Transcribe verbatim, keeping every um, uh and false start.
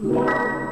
Wow.